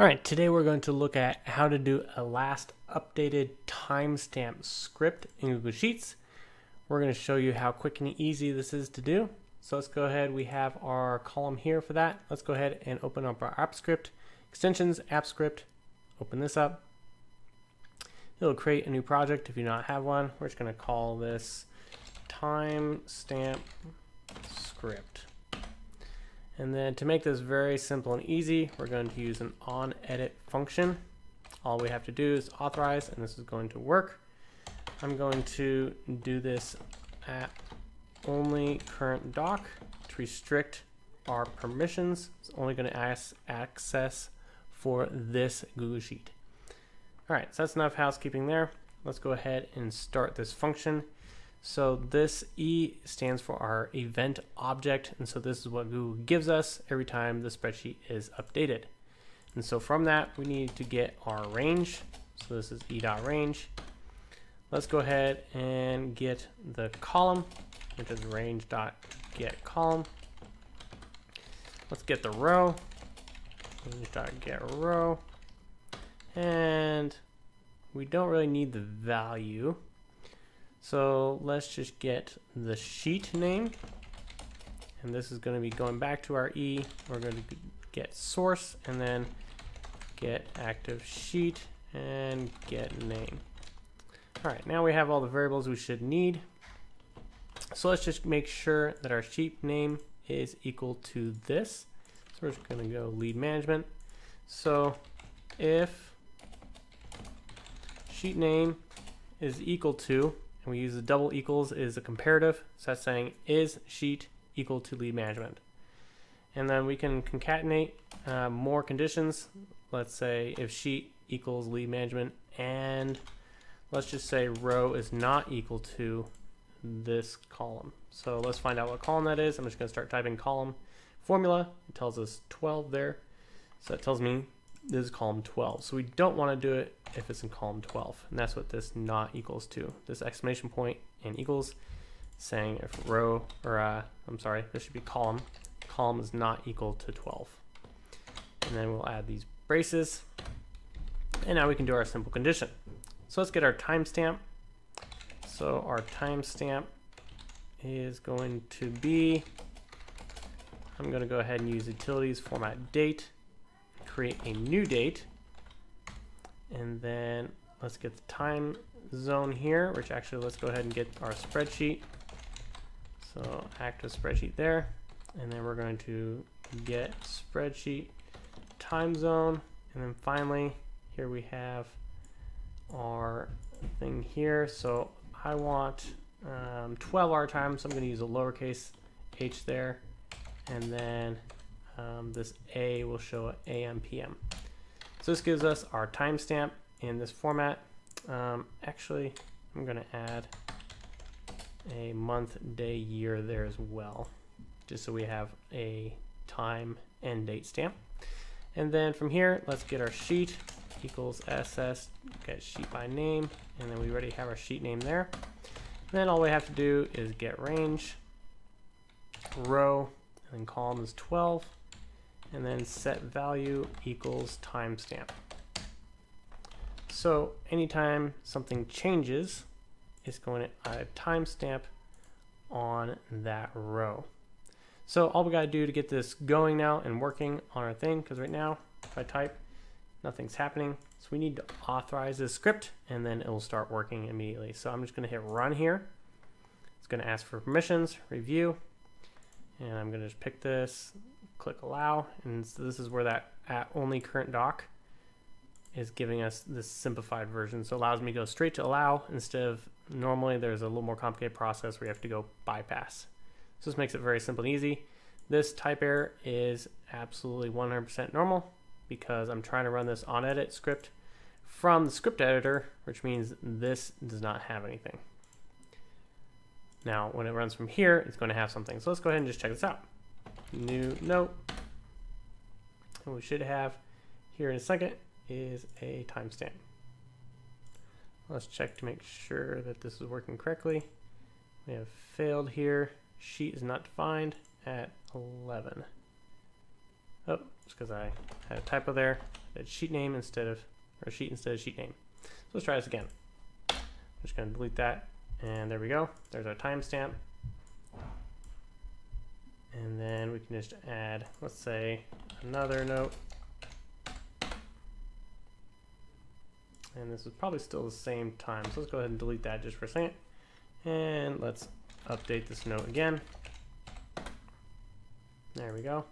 All right, today we're going to look at how to do a last updated timestamp script in Google Sheets. We're going to show you how quick and easy this is to do. So let's go ahead, we have our column here for that. Let's go ahead and open up our Apps Script, extensions, Apps Script, open this up. It'll create a new project if you do not have one. We're just going to call this timestamp script. And then to make this very simple and easy, we're going to use an onEdit function. All we have to do is authorize, and this is going to work. I'm going to do this at onlyCurrentDoc to restrict our permissions. It's only going to ask access for this Google Sheet. All right, so that's enough housekeeping there. Let's go ahead and start this function. So this E stands for our event object, and so this is what Google gives us every time the spreadsheet is updated. And so from that, we need to get our range. So this is E.range. Let's go ahead and get the column, which is range.getColumn. Let's get the row, range.getRow. And we don't really need the value. So let's just get the sheet name, and this is going to be going back to our E. We're going to get source and then get active sheet and get name. All right, now we have all the variables we should need. So let's just make sure that our sheet name is equal to this. So we're just going to go lead management. So if sheet name is equal to, and we use the double equals is a comparative, so that's saying is sheet equal to lead management. And then we can concatenate more conditions. Let's say if sheet equals lead management, and let's just say row is not equal to this column. So let's find out what column that is. I'm just going to start typing column formula. It tells us 12 there, so that tells me this is column 12. So we don't want to do it if it's in column 12, and that's what this not equals to. This exclamation point and equals saying if row, or I'm sorry, this should be column. Column is not equal to 12. And then we'll add these braces, and now we can do our simple condition. So let's get our timestamp. So our timestamp is going to be, I'm going to go ahead and use utilities format date, create a new date, and then let's get the time zone here, which actually let's go ahead and get our spreadsheet. So active spreadsheet there, and then we're going to get spreadsheet time zone, and then finally here we have our thing here. So I want 12 hour time, so I'm going to use a lowercase h there, and then this A will show AM PM. So this gives us our timestamp in this format. Actually, I'm going to add a month, day, year there as well, just so we have a time and date stamp. And then from here, let's get our sheet equals SS, get sheet by name, and then we already have our sheet name there. And then all we have to do is get range, row, and then column is 12, and then set value equals timestamp. So anytime something changes, it's going to add a timestamp on that row. So all we got to do to get this going now and working on our thing, because right now if I type, nothing's happening. So we need to authorize this script, and then it will start working immediately. So I'm just going to hit run here. It's going to ask for permissions, review, and I'm going to just pick this, click allow, and so this is where that at onlyCurrentDoc is giving us this simplified version. So it allows me to go straight to allow instead of normally there's a little more complicated process where you have to go bypass. So this makes it very simple and easy. This type error is absolutely 100% normal because I'm trying to run this onEdit script from the script editor, which means this does not have anything. Now when it runs from here, it's going to have something. So let's go ahead and just check this out. New note, and we should have here in a second is a timestamp. Let's check to make sure that this is working correctly. We have failed here. Sheet is not defined at 11. Oh, it's because I had a typo there. It's sheet name instead of, or sheet instead of sheet name. So let's try this again. I'm just going to delete that, and there we go. There's our timestamp. And then we can just add, let's say, another note. And this is probably still the same time. So let's go ahead and delete that just for a second. And let's update this note again. There we go.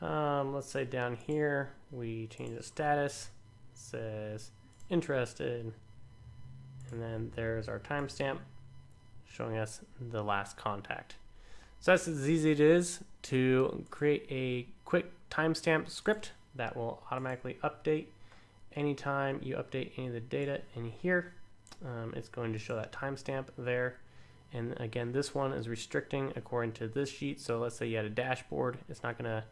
Let's say down here, we change the status. It says interested. And then there's our timestamp showing us the last contact. So that's as easy as it is to create a quick timestamp script that will automatically update anytime you update any of the data in here. It's going to show that timestamp there. And again, this one is restricting according to this sheet. So let's say you had a dashboard. It's not going to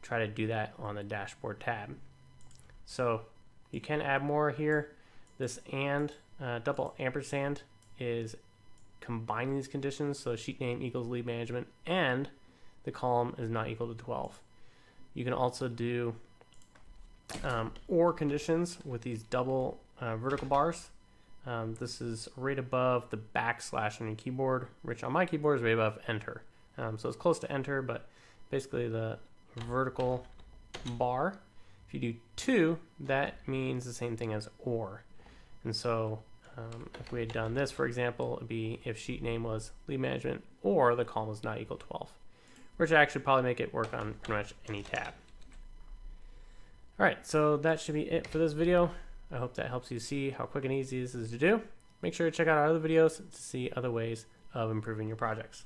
try to do that on the dashboard tab. So you can add more here. This and double ampersand is combining these conditions, so sheet name equals lead management and the column is not equal to 12. You can also do OR conditions with these double vertical bars. This is right above the backslash on your keyboard, which on my keyboard is right above enter. So it's close to enter, but basically the vertical bar, if you do 2, that means the same thing as OR. And so if we had done this, for example, it'd be if sheet name was lead management or the column was not equal 12, which actually probably make it work on pretty much any tab. All right, so that should be it for this video. I hope that helps you see how quick and easy this is to do. Make sure to check out our other videos to see other ways of improving your projects.